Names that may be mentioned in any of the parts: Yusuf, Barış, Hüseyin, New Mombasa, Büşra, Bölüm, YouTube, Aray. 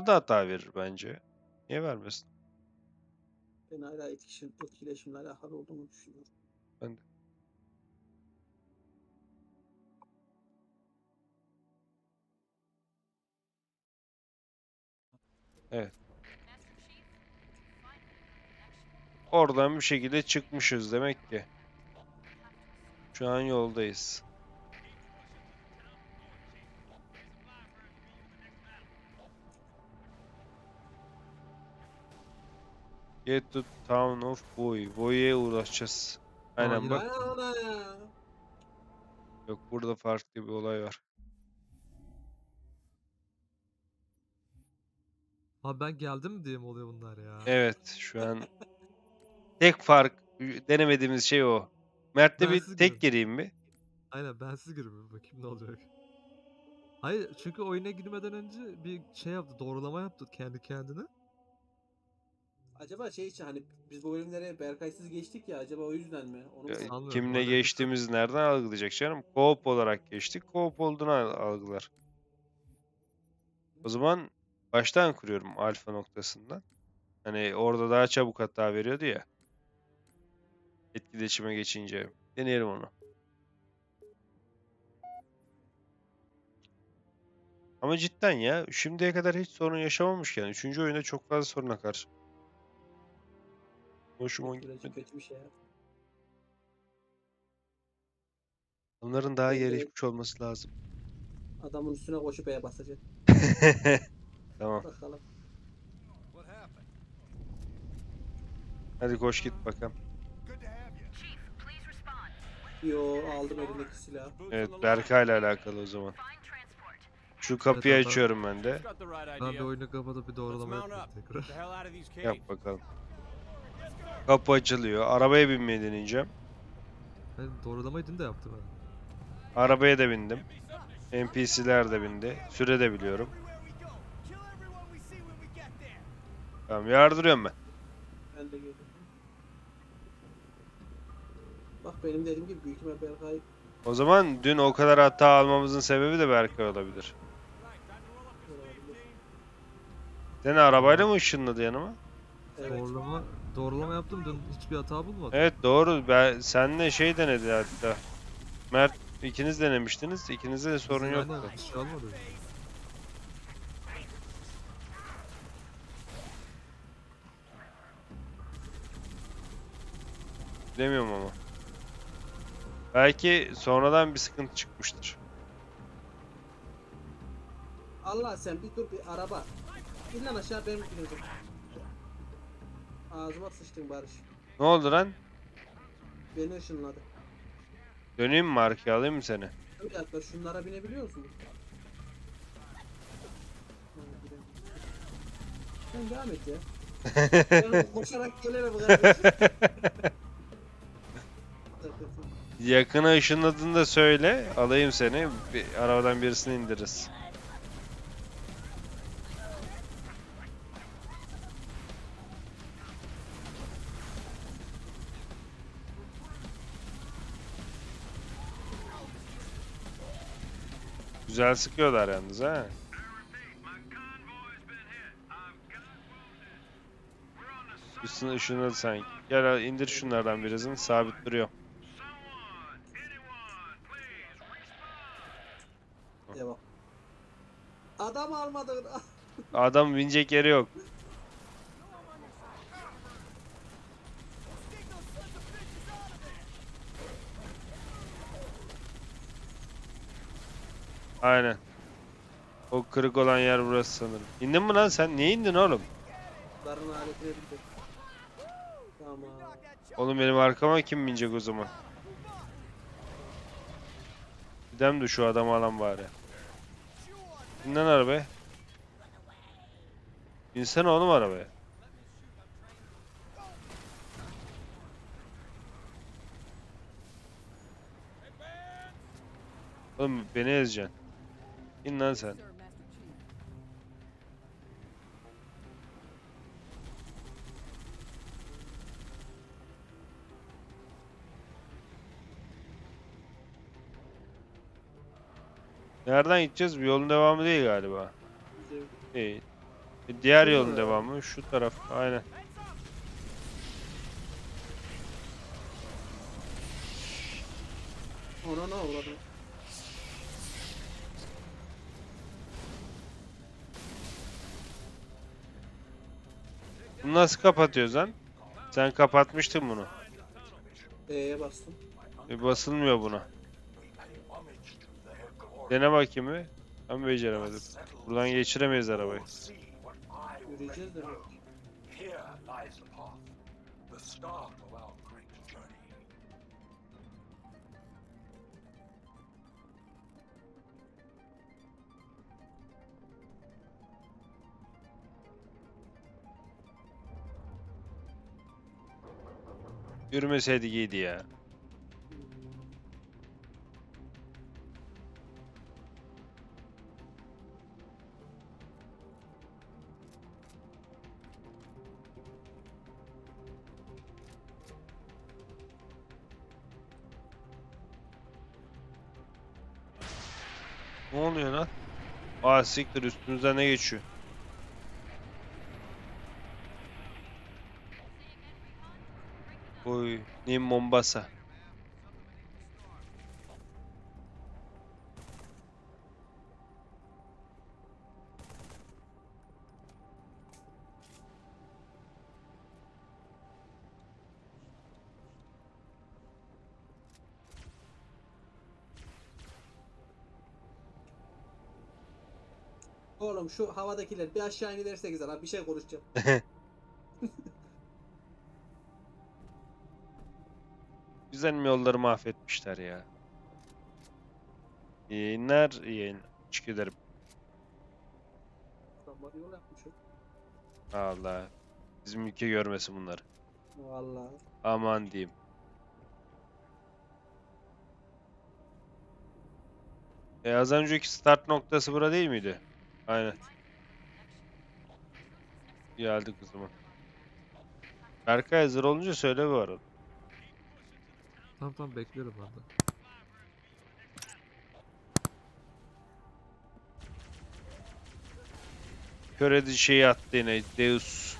Orada da hata verir bence. Niye vermesin? Ben hala etkileşimle alakalı olduğunu düşünüyorum. Ben de. Evet. Oradan bir şekilde çıkmışız demek ki. Şu an yoldayız. Get to town of Boy. Boy'e uğraşacağız. Aynen bak. Yok, burada farklı bir olay var. Abi ben geldim diye mi oluyor bunlar ya? Evet, şu an tek fark denemediğimiz şey o. Mert'le bir tek gireyim mi? Aynen, ben siz gireyim bakayım ne olacak. Hayır, çünkü oyuna girmeden önce bir şey yaptı, doğrulama yaptı kendi kendine. Acaba şey için hani biz bu bölümlere Berkay'sız geçtik ya, acaba o yüzden mi? Onu kimle geçtiğimiz nereden algılayacak canım? Co-op olarak geçtik, co-op olduğunu algılar. O zaman baştan kuruyorum alfa noktasından. Hani orada daha çabuk hata veriyordu ya. Etkileşime geçince. Deneyelim onu. Ama cidden ya. Şimdiye kadar hiç sorun yaşamamış yani. Üçüncü oyunda çok fazla soruna karşı. Hoşuma gitmedi. Onların daha gelişmiş olması lazım. Adamın üstüne koşup E'ye basacak. Tamam. Bakalım. Hadi koş git bakalım. Yo, aldım elindeki silahı. Evet, Berkay'la alakalı o zaman. Şu kapıyı evet, açıyorum ben de. Ben de oyunu kapatıp bir doğrulama yapayım tekrar. Yap bakalım. Kapı açılıyor. Arabaya binmeye deneyeceğim. Ben doğrulamayı da yaptım ben. Arabaya da bindim. NPC'ler de bindi. Süre de biliyorum. Tamam, yardırıyorum ben. Ben de geldim. Bak benim dediğim gibi büyük ihtimal Berkay. O zaman dün o kadar hata almamızın sebebi de Berkay olabilir. Seni arabayla mı ışınladı yanıma? Evet. Doğrulama yaptım dün, hiçbir hata bulmadım. Evet doğru, ben seninle şey denedi hatta. Mert, ikiniz denemiştiniz, ikinizde de sorun yoktu. Bilemiyorum ama. Belki sonradan bir sıkıntı çıkmıştır. Allah sen bir dur, bir araba. İn lan aşağı, benim gideceğim. Ağzıma sıçtın Barış. Ne oldu lan? Beni ışınladı. Döneyim mi arkaya, alayım mı seni? Bir dakika, şunlara binebiliyor musun? Sen devam et ya. Ben koşarak gelemem kardeşim. Yakına ışınladığını da söyle, alayım seni, bir, arabadan birisini indiririz. Güzel sıkıyorlar yalnız ha. Üstüne ışınladı sanki. Gel indir şunlardan birisini, sabit duruyor. Devam. Adam almadın. Adam binecek yeri yok. Aynen. O kırık olan yer burası sanırım. İndin mi lan sen? Niye indin oğlum? Tamam. Oğlum benim arkama kim binecek o zaman? Gidem de şu adamı alan bari. İnden arabaya. İnsan oğlum arabaya. Oğlum beni ezeceksin. İn lan sen. Nereden gideceğiz? Bu yolun devamı değil galiba. Değil. Diğer yolun devamı şu taraf. Aynen. Ona ne uğradı? Bunu nasıl kapatıyoruz lan? Sen kapatmıştın bunu. E'ye bastım. Basılmıyor buna. Dene bakayım bir. Ben beceremedim. Buradan geçiremeyiz arabayı. Göreceğiz de. Yürümeseydi iyiydi ya. Ne oluyor lan? Aa siktir, üstümüzden ne geçiyor? Oy, New Mombasa. Oğlum şu havadakiler bir aşağı inerse güzel abi, bir şey konuşacağım. Güzel yolları mahvetmişler ya. İyi yayınlar, iyi yayınlar. Teşekkür ederim. Adamlar yol yapmış. Allah. Bizim ülke görmesin bunları. Vallahi. Aman diyeyim. Az önceki start noktası bura değil miydi? Aynen. Geldik o zaman. Berkay hazır olunca söyle bu arada. Tamam bekliyorum orada. Kör edici şeyi attı yine Deus.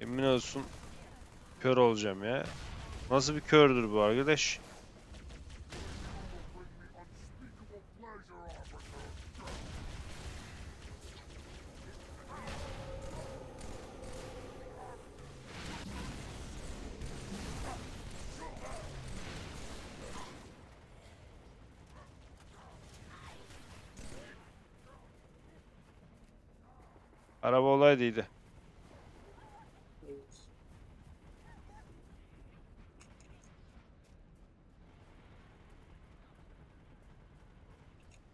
Emin olsun kör olacağım ya. Nasıl bir kördür bu arkadaş? Araba olaydıydı.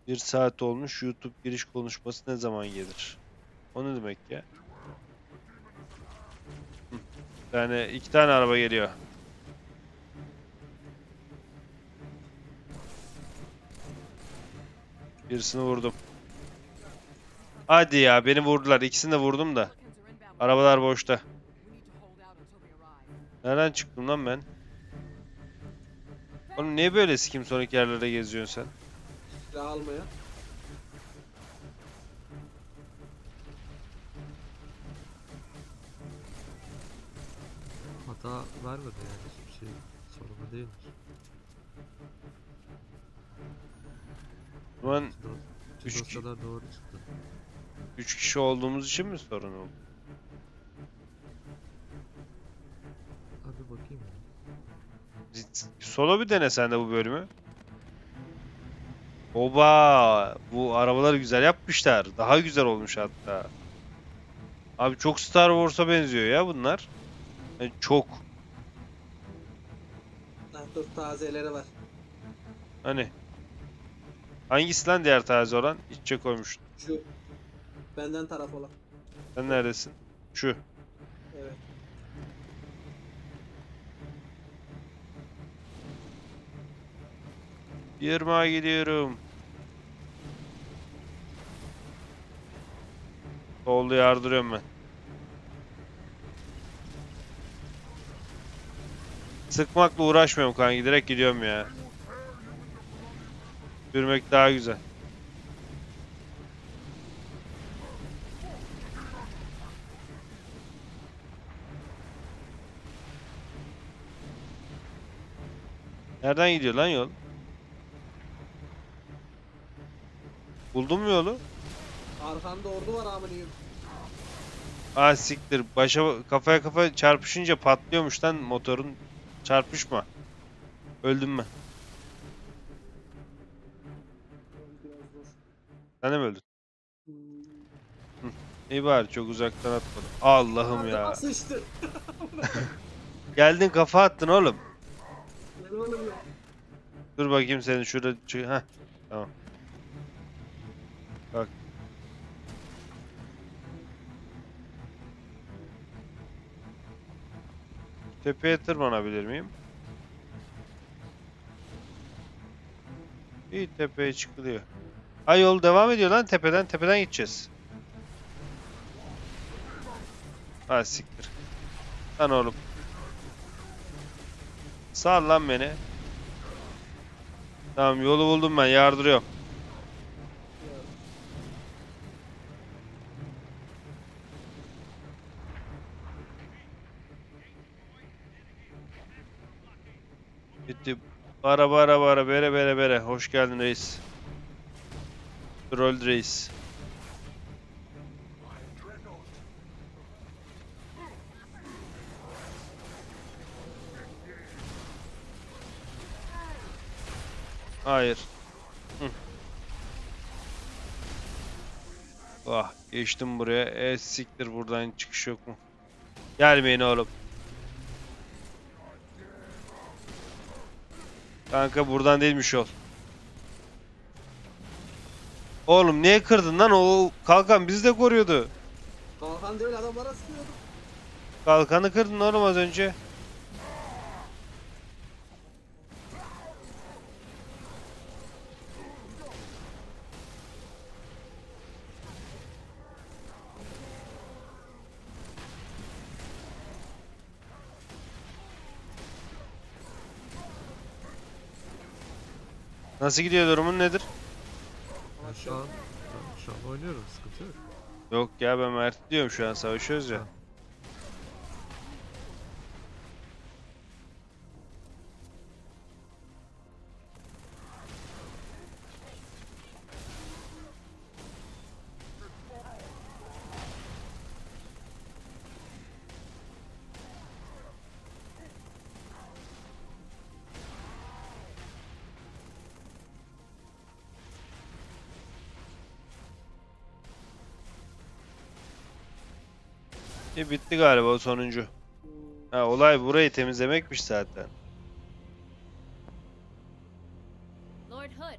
Bir saat olmuş. YouTube giriş konuşması ne zaman gelir? O ne demek ya? Yani iki tane araba geliyor. Birisini vurdum. Hadi ya, beni vurdular. İkisini de vurdum da. Arabalar boşta. Nereden çıktım lan ben? Oğlum niye böyle sikim sonraki yerlere geziyorsun sen? Silah almaya. Hata vermedi yani, hiçbir şey sorunu değilmiş. Ulan 3 kadar doğru çıktı. 3 kişi olduğumuz için mi sorun oldu? Hadi bakayım. Solo bir dene sen de bu bölümü. Oba! Bu arabaları güzel yapmışlar. Daha güzel olmuş hatta. Abi çok Star Wars'a benziyor ya bunlar. Yani çok. Lan dur, tazeleri var. Hani? Hangisi lan diğer taze olan? İççe koymuştun. Şu. Benden taraf olan. Sen neredesin? Şu. Evet. Yırmağa gidiyorum. Oldu, yardırıyorum ben. Sıkmakla uğraşmıyorum kanka, direkt gidiyorum ya. Yürümek daha güzel. Nereden gidiyor lan yol? Buldun mu yolu? Arkanda ordu var amirim. Ah siktir. Kafaya kafaya çarpışınca patlıyormuş lan motorun. Çarpışma. Öldüm mü? Sen de mi öldün? İyi bari çok uzaktan atmadım. Allah'ım ya. Geldin kafa attın oğlum. Dur bakayım senin şurada. Heh. Tamam. Bak. Tepeye tırmanabilir miyim? İyi tepeye çıkılıyor. Ha yol devam ediyor lan tepeden gideceğiz. Ha siktir. Lan oğlum. Sal lan beni. Tamam yolu buldum ben yardırıyorum. Bitti. Bara bere. Hoş geldin reis. Troll reis. Hayır. Ah geçtim buraya. Siktir buradan çıkış yok mu? Gelmeyin oğlum. Kanka buradan değilmiş yol. Oğlum niye kırdın lan? O kalkan bizi de koruyordu. Kalkan değil adamlara sıkıyordu. Kalkanı kırdın oğlum az önce. Nasıl gidiyor durumun nedir? Şu an oynuyorum, sıkıntı yok. Yok ya ben Mert diyorum şu an savaşıyoruz ya. Ha. Bitti galiba o sonuncu. Ha, olay burayı temizlemekmiş zaten. Lord Hood,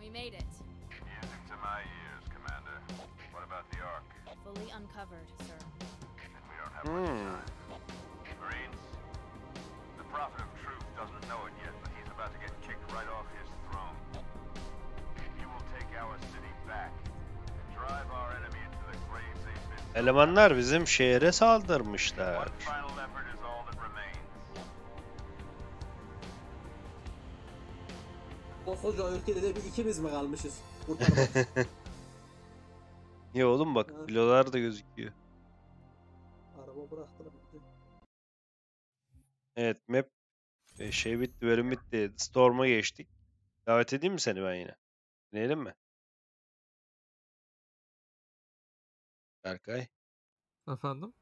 we made it. Music to my ears, Commander. What about the Ark? Fully uncovered, sir. And we don't have much time. Marines, the Prophet of Truth doesn't know it yet, but he's about to get kicked right off his throne. You will take our city back and drive our enemy into the grave they've been. Elemanlar bizim şehre saldırmışlar. Koskoca ülkede de ikimiz mi kalmışız? Ya oğlum bak kilolar da gözüküyor. Araba bıraktım. Evet map şey bitti, bölüm bitti. Storm'a geçtik. Davet edeyim mi seni ben yine? Deneyelim mi? Berkay. Efendim?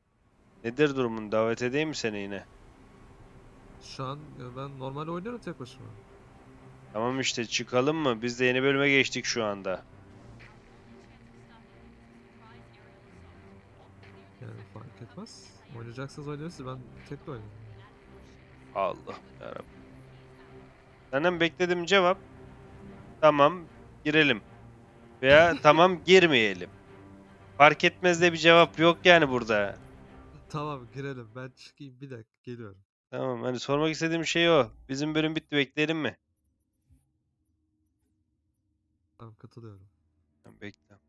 Nedir durumun? Davet edeyim mi seni yine? Şu an ben normal oynuyorum tek başıma. Tamam işte çıkalım mı? Biz de yeni bölüme geçtik şu anda. Yani fark etmez. Oynayacaksınız oynuyorsunuz. Ben tek de oynuyorum. Allah yarabbim. Senden bekledim cevap. Tamam girelim. Veya tamam girmeyelim. Fark etmez de bir cevap yok yani burada. Tamam girelim ben çıkayım bir dakika geliyorum. Tamam hani sormak istediğim şey o. Bizim bölüm bitti bekleyelim mi? Tamam katılıyorum. Tamam bekle.